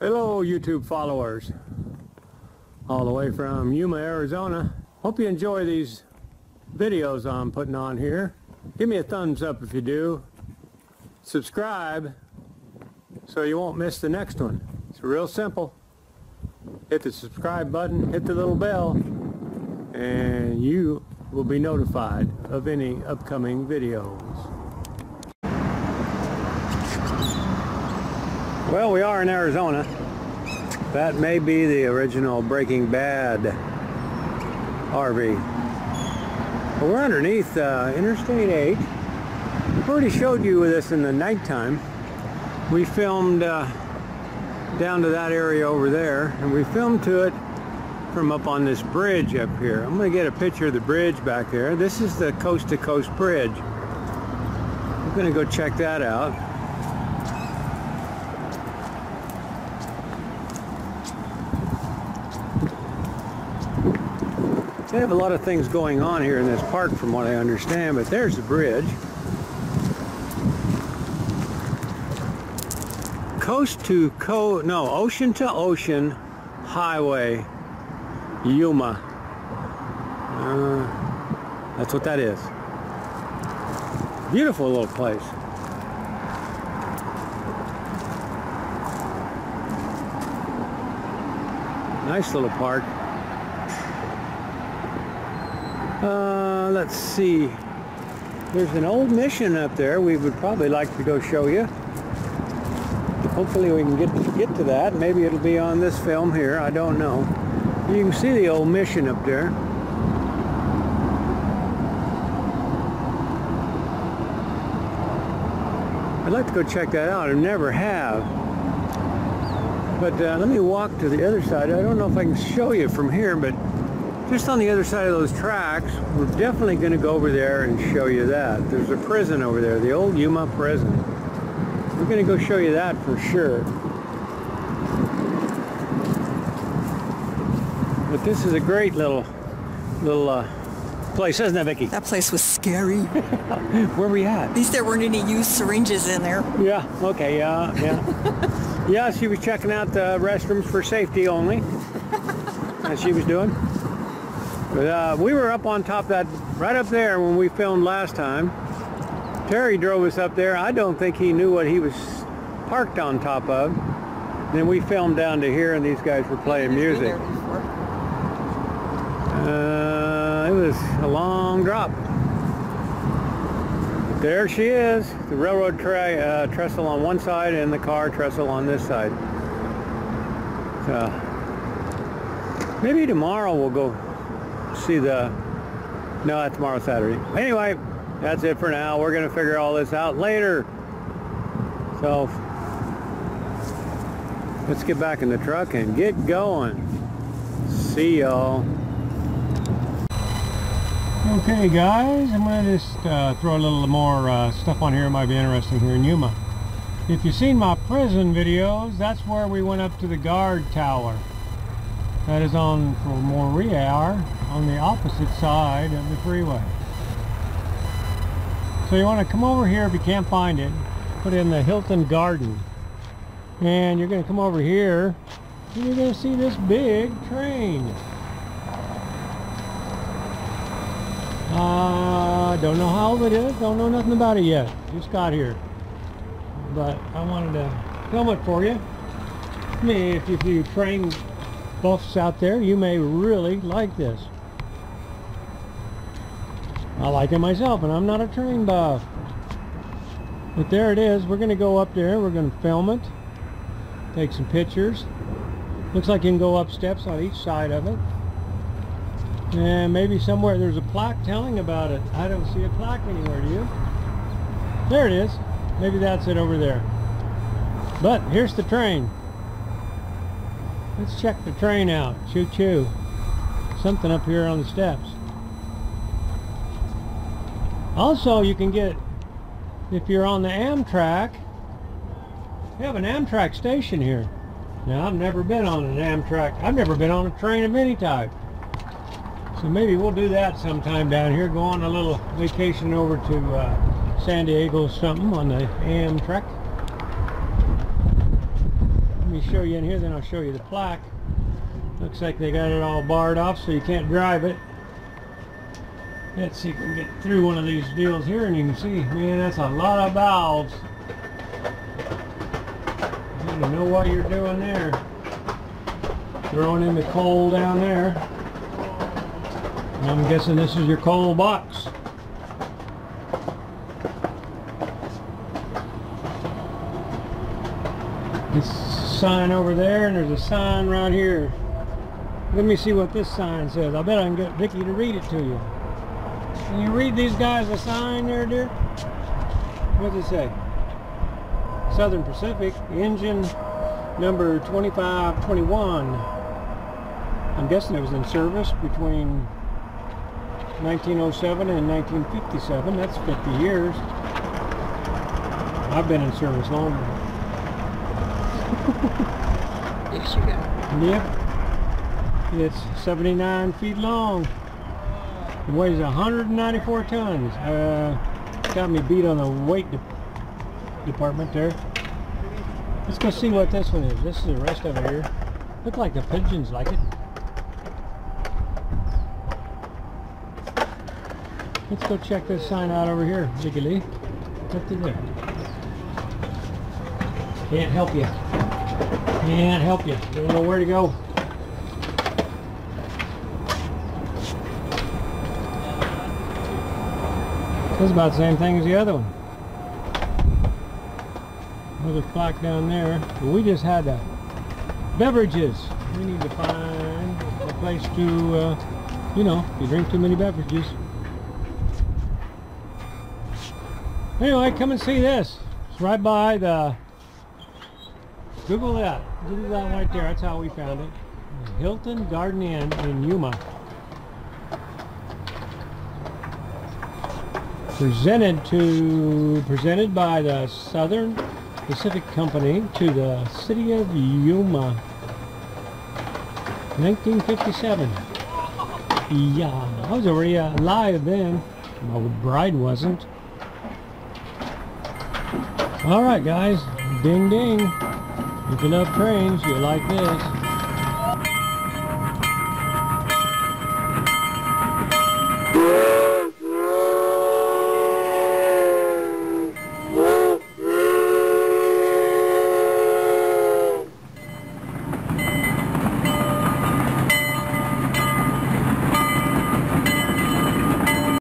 Hello YouTube followers, all the way from Yuma, Arizona. Hope you enjoy these videos I'm putting on here. Give me a thumbs up if you do. Subscribe so you won't miss the next one. It's real simple. Hit the subscribe button, hit the little bell, and you will be notified of any upcoming videos. Well, we are in Arizona. That may be the original Breaking Bad RV. Well, we're underneath Interstate 8. I've already showed you this in the nighttime. We filmed down to that area over there, and we filmed to it from up on this bridge up here. I'm going to get a picture of the bridge back there. This is the Coast to Coast bridge. I'm going to go check that out. They have a lot of things going on here in this park from what I understand, but there's the bridge. Coast to Coast, no, Ocean to Ocean Highway, Yuma. That's what that is. Beautiful little place. Nice little park. Let's see, there's an old mission up there we would probably like to go show you. Hopefully we can get to that. Maybe it'll be on this film here, I don't know. You can see the old mission up there. I'd like to go check that out. I never have. But let me walk to the other side. I don't know if I can show you from here, but just on the other side of those tracks, we're definitely going to go over there and show you that. There's a prison over there, the old Yuma prison. We're going to go show you that for sure. But this is a great little place, isn't it, Vicky? That place was scary. Where were we at? At least there weren't any used syringes in there. Yeah, okay, yeah. Yeah, she was checking out the restrooms for safety only. That's what she was doing. But we were up on top of that, right up there when we filmed last time. Terry drove us up there. I don't think he knew what he was parked on top of. Then we filmed down to here and these guys were playing music. It was a long drop. But there she is, the railroad trestle on one side and the car trestle on this side. So, maybe tomorrow we'll go see the, no, that's tomorrow, Saturday. Anyway, that's it for now. We're going to figure all this out later. So, let's get back in the truck and get going. See y'all. Okay, guys, I'm going to just throw a little more stuff on here. It might be interesting here in Yuma. If you've seen my prison videos, that's where we went up to the guard tower. That is on for Moriah, on the opposite side of the freeway. So you want to come over here if you can't find it. Put in the Hilton Garden. And you're going to come over here and you're going to see this big train. Don't know how old it is. Don't know nothing about it yet. Just got here. But I wanted to film it for you. I mean, if you train buffs out there, you may really like this. I like it myself, and I'm not a train buff. But there it is. We're going to go up there. We're going to film it. Take some pictures. Looks like you can go up steps on each side of it. And maybe somewhere there's a plaque telling about it. I don't see a plaque anywhere, do you? There it is. Maybe that's it over there. But here's the train. Let's check the train out. Choo-choo. Something up here on the steps. Also, you can get, if you're on the Amtrak, they have an Amtrak station here. Now, I've never been on an Amtrak. I've never been on a train of any type. So maybe we'll do that sometime down here. Go on a little vacation over to San Diego or something on the Amtrak. me show you in here, then I'll show you the plaque. Looks like they got it all barred off so you can't drive it. Let's see if we can get through one of these deals here, and you can see, man, that's a lot of valves. I don't know what you're doing there. Throwing in the coal down there. And I'm guessing this is your coal box. This sign over there, and there's a sign right here. Let me see what this sign says. I bet I can get Vicky to read it to you. Can you read these guys a sign there, dear? What does it say? Southern Pacific, engine number 2521. I'm guessing it was in service between 1907 and 1957. That's 50 years. I've been in service longer. Yes, you got it. Yep. It's 79 feet long. It weighs 194 tons. Got me beat on the weight department there. Let's go see what this one is. This is the rest of it here. Look like the pigeons like it. Let's go check this sign out over here, Jiggy Lee. What's in there? Can't help you. Can't help you. Don't know where to go. This is about the same thing as the other one. Another plaque down there. We just had that. Beverages. We need to find a place to, you know, if you drink too many beverages. Anyway, come and see this. It's right by the... Google that. Google that right there. That's how we found it. Hilton Garden Inn in Yuma. Presented by the Southern Pacific Company to the city of Yuma, 1957. Yeah, I was already alive then. My bride wasn't. All right, guys. Ding ding. If you love trains, you'll like this.